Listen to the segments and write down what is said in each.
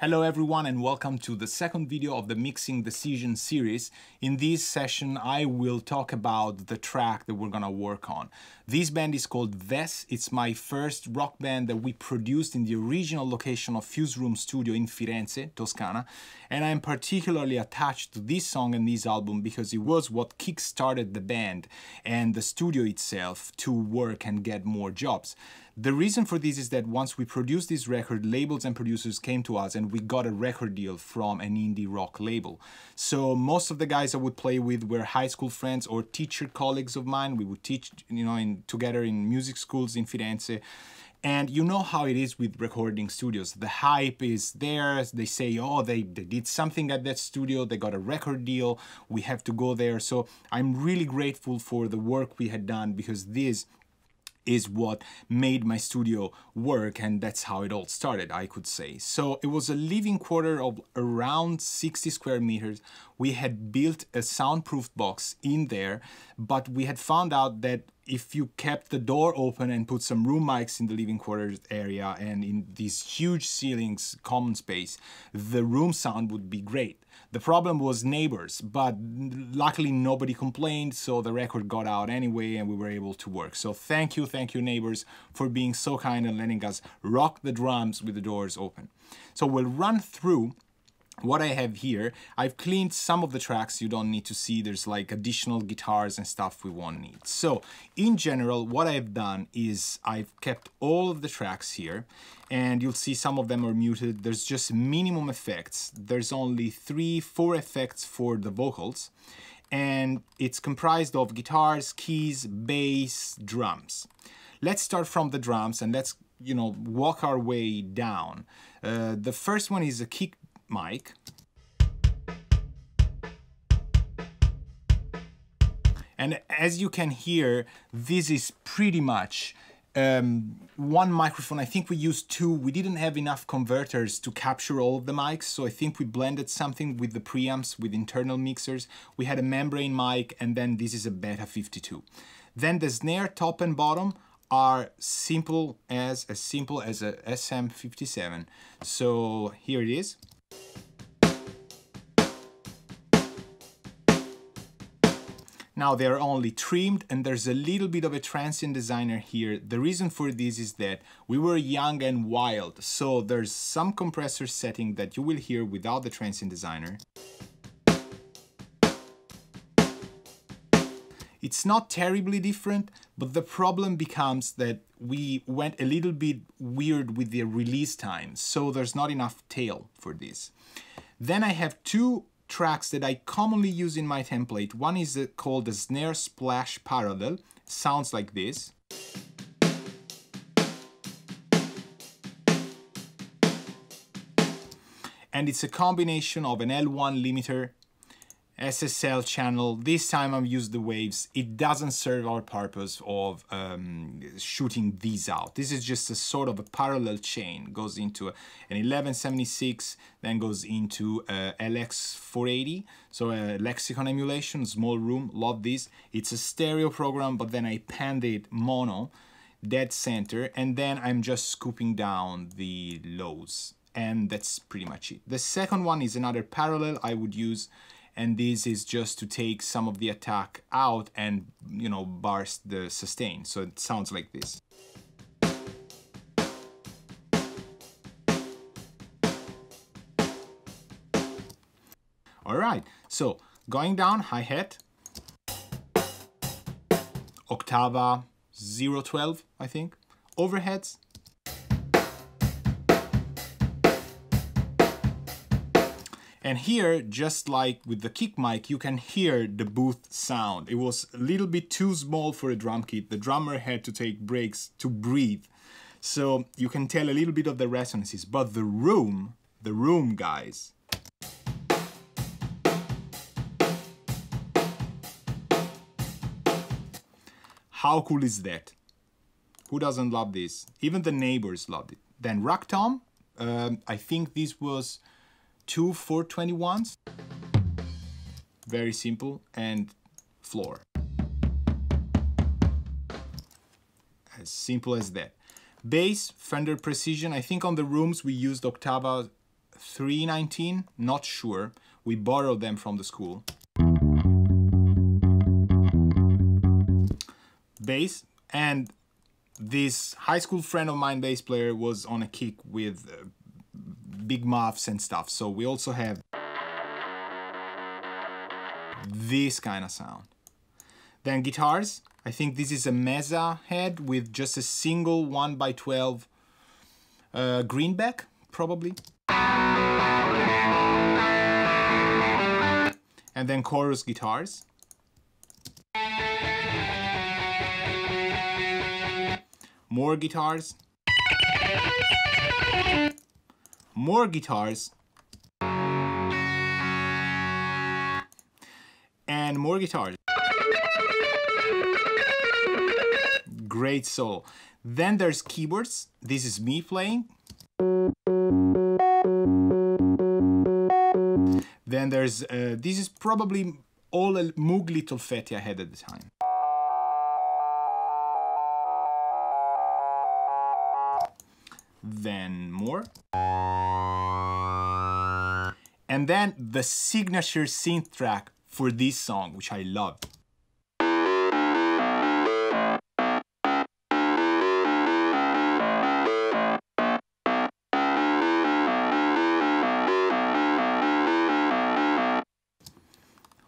Hello everyone and welcome to the second video of the Mixing Decision series. In this session I will talk about the track that we're gonna work on. This band is called Vess. It's my first rock band that we produced in the original location of Fuse Room Studio in Firenze, Toscana, and I'm particularly attached to this song and this album because it was what kick-started the band and the studio itself to work and get more jobs. The reason for this is that once we produced this record, labels and producers came to us and we got a record deal from an indie rock label. So most of the guys I would play with were high school friends or teacher colleagues of mine. We would teach, together in music schools in Firenze. And you know how it is with recording studios. The hype is there. They say, oh, they did something at that studio. They got a record deal. We have to go there. So I'm really grateful for the work we had done because this is what made my studio work, and that's how it all started, I could say. So it was a living quarter of around 60 square meters. We had built a soundproof box in there, but we had found out that if you kept the door open and put some room mics in the living quarters area and in these huge ceilings, common space, the room sound would be great. The problem was neighbors, but luckily nobody complained, so the record got out anyway and we were able to work. So thank you neighbors for being so kind and letting us rock the drums with the doors open. So we'll run through what I have here. I've cleaned some of the tracks you don't need to see. There's like additional guitars and stuff we won't need. So in general, what I've done is I've kept all of the tracks here and you'll see some of them are muted. There's just minimum effects. There's only four effects for the vocals and it's comprised of guitars, keys, bass, drums. Let's start from the drums and let's, walk our way down. The first one is a kick mic, and as you can hear, this is pretty much one microphone. I think we used two. We didn't have enough converters to capture all of the mics, so I think we blended something with the preamps, with internal mixers. We had a membrane mic, and then this is a Beta 52. Then the snare top and bottom are simple as a SM57. So here it is. Now they are only trimmed and there's a little bit of a transient designer here. The reason for this is that we were young and wild, so there's some compressor setting that you will hear without the transient designer. It's not terribly different, but the problem becomes that we went a little bit weird with the release time, so there's not enough tail for this. Then I have two tracks that I commonly use in my template. One is called the Snare Splash Parallel, sounds like this. And it's a combination of an L1 limiter, SSL channel. This time I've used the Waves. It doesn't serve our purpose of shooting these out. This is just a sort of a parallel chain. It goes into an 1176, then goes into LX480. So a Lexicon emulation, small room, love this. It's a stereo program, but then I panned it mono, dead center, and then I'm just scooping down the lows. And that's pretty much it. The second one is another parallel I would use, and this is just to take some of the attack out and, burst the sustain. So it sounds like this. All right, so going down, hi-hat, Octava 012, I think, overheads, and here, just like with the kick mic, you can hear the booth sound. It was a little bit too small for a drum kit. The drummer had to take breaks to breathe. So you can tell a little bit of the resonances, but the room guys. How cool is that? Who doesn't love this? Even the neighbors loved it. Then Rock Tom, I think this was two 421s, very simple, and floor. As simple as that. Bass, Fender Precision. I think on the rooms we used Octava 319, not sure. We borrowed them from the school. Bass, and this high school friend of mine, bass player, was on a kick with big muffs and stuff. So we also have this kind of sound. Then guitars, I think this is a Mesa head with just a single 1x12 greenback, probably. And then chorus guitars. More guitars. More guitars. And more guitars. Great solo. Then there's keyboards. This is me playing. Then there's, this is probably all a Moog Little Fatty I had at the time. Then more. And then the signature synth track for this song, which I love.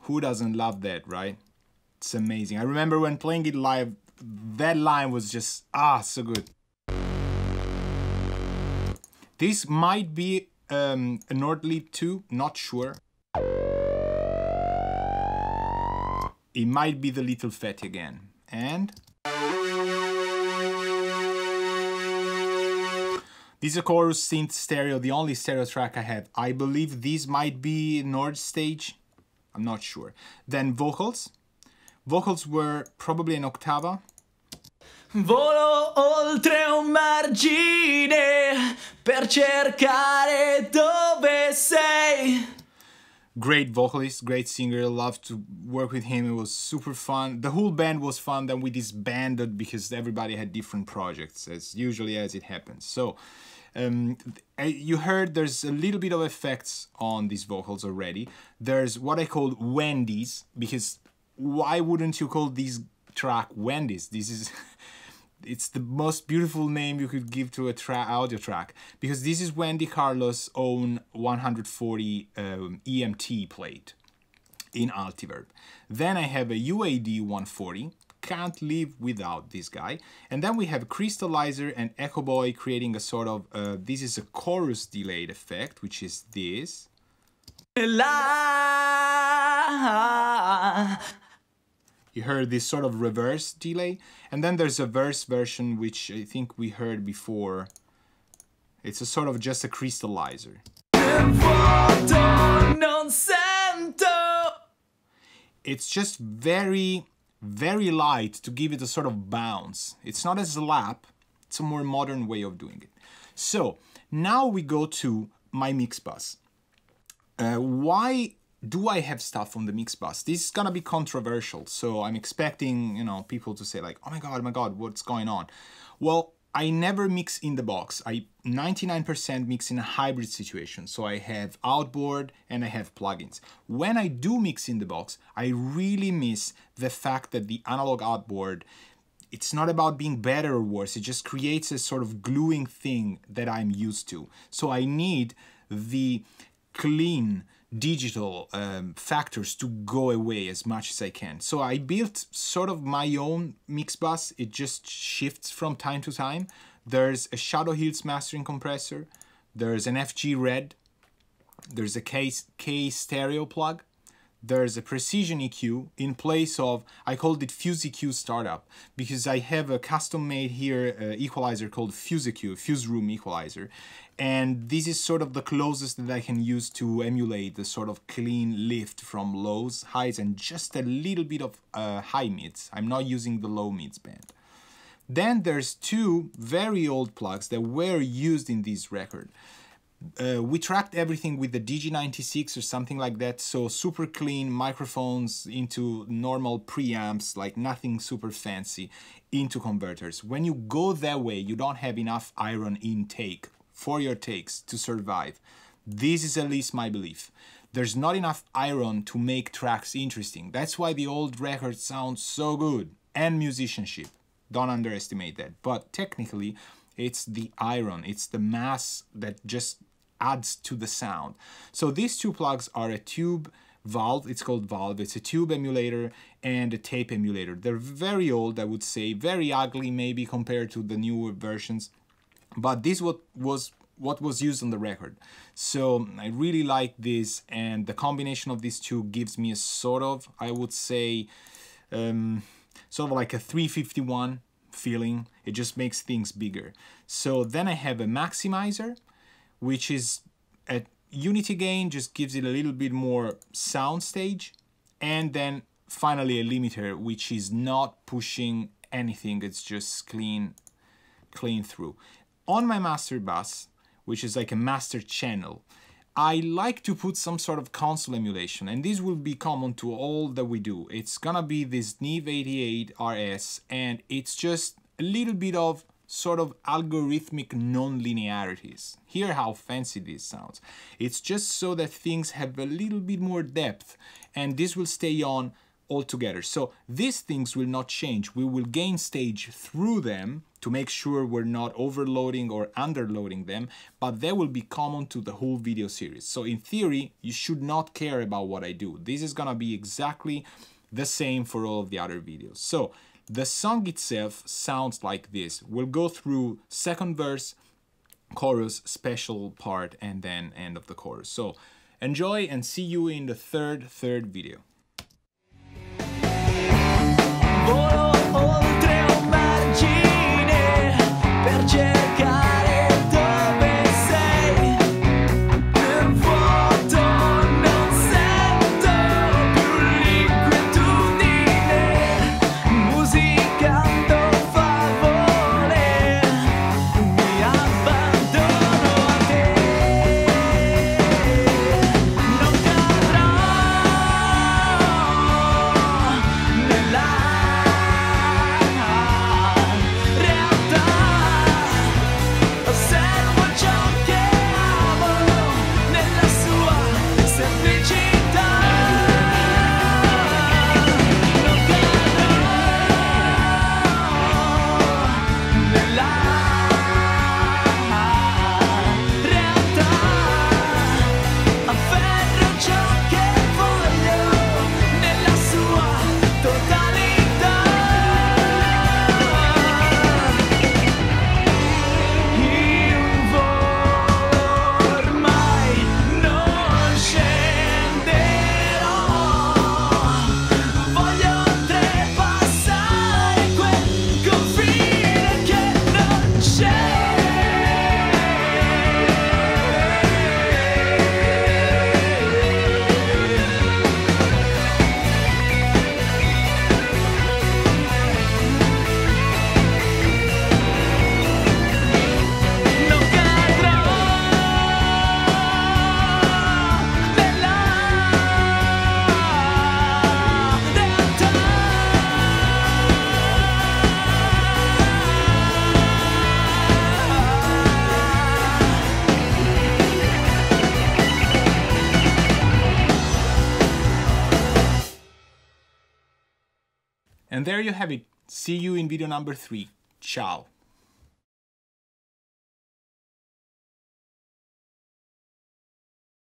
Who doesn't love that, right? It's amazing. I remember when playing it live, that line was just, so good. This might be a Nord Lead 2, not sure. It might be the Little Fatty again. And this is a chorus synth stereo, the only stereo track I have. I believe this might be Nord Stage. I'm not sure. Then vocals. Vocals were probably an Octava. Volo oltre un margine per cercare dove sei. Great vocalist, great singer, loved to work with him, it was super fun. The whole band was fun, then we disbanded because everybody had different projects, as usually as it happens. So, you heard there's a little bit of effects on these vocals already. There's what I call Wendy's, because why wouldn't you call this track Wendy's? This is, it's the most beautiful name you could give to a audio track, because this is Wendy Carlos' own 140 EMT plate in Altiverb. Then I have a UAD 140. Can't live without this guy. And then we have Crystallizer and Echo Boy creating a sort of, this is a chorus delayed effect, which is this. You heard this sort of reverse delay. And then there's a verse version, which I think we heard before. It's a sort of just a Crystallizer. It's just very light to give it a sort of bounce. It's not a slap, it's a more modern way of doing it. So now we go to my mix bus. Why do I have stuff on the mix bus? This is gonna be controversial, so I'm expecting, you know, people to say like, oh my god, what's going on? Well, I never mix in the box. I 99% mix in a hybrid situation, so I have outboard and I have plugins. When I do mix in the box, I really miss the fact that the analog outboard, it's not about being better or worse, it just creates a sort of gluing thing that I'm used to. So I need the clean digital factors to go away as much as I can. So I built sort of my own mix bus. It just shifts from time to time. There's a Shadow Hills mastering compressor. There's an FG Red. There's a K stereo plug. There's a precision EQ in place of, I called it Fuse EQ startup because I have a custom made here equalizer called Fuse EQ, Fuse Room Equalizer. And this is sort of the closest that I can use to emulate the sort of clean lift from lows, highs, and just a little bit of high mids. I'm not using the low mids band. Then there's two very old plugs that were used in this record. We tracked everything with the Digi 96 or something like that, so super clean microphones into normal preamps, like nothing super fancy, into converters. When you go that way, you don't have enough iron intake for your takes to survive. This is at least my belief. There's not enough iron to make tracks interesting. That's why the old records sound so good. And musicianship, don't underestimate that. But technically, it's the iron, it's the mass that just adds to the sound. So these two plugs are a tube valve, it's called valve, it's a tube emulator and a tape emulator. They're very old, I would say, very ugly maybe compared to the newer versions, but this was what was used on the record. So I really like this, and the combination of these two gives me a sort of, I would say, sort of like a 351 feeling. It just makes things bigger. So then I have a maximizer, which is a unity gain, just gives it a little bit more sound stage. And then finally a limiter, which is not pushing anything. It's just clean through. On my master bus, which is like a master channel, I like to put some sort of console emulation, and this will be common to all that we do. It's gonna be this Neve 88 RS, and it's just a little bit of sort of algorithmic non-linearities. Hear how fancy this sounds. It's just so that things have a little bit more depth, and this will stay on altogether. So these things will not change. We will gain stage through them to make sure we're not overloading or underloading them, but that will be common to the whole video series. So in theory, you should not care about what I do. This is gonna be exactly the same for all of the other videos. So the song itself sounds like this. We'll go through second verse, chorus, special part, and then end of the chorus. So enjoy and see you in the third video. Volo oltre un margine per cercare. And there you have it. See you in video number 3. Ciao.